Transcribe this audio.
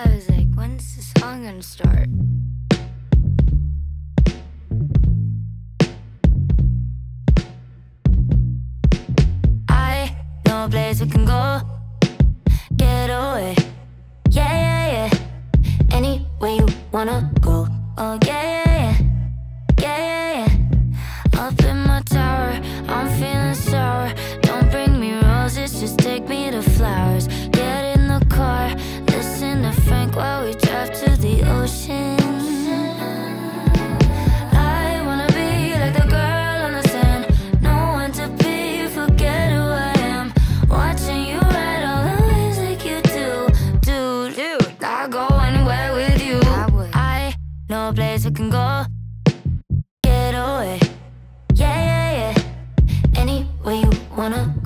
I was like, when's the song gonna start? I know a place we can go, get away. Yeah, yeah, yeah. Anywhere you wanna go. Oh, yeah, yeah, yeah. Yeah, yeah, yeah. Up in my tower, I'm feeling sour. Don't bring me roses, just take me to flowers. Get in the car, listen to Frank while we drive to the ocean. No place we can go, get away. Yeah, yeah, yeah. Anywhere you wanna.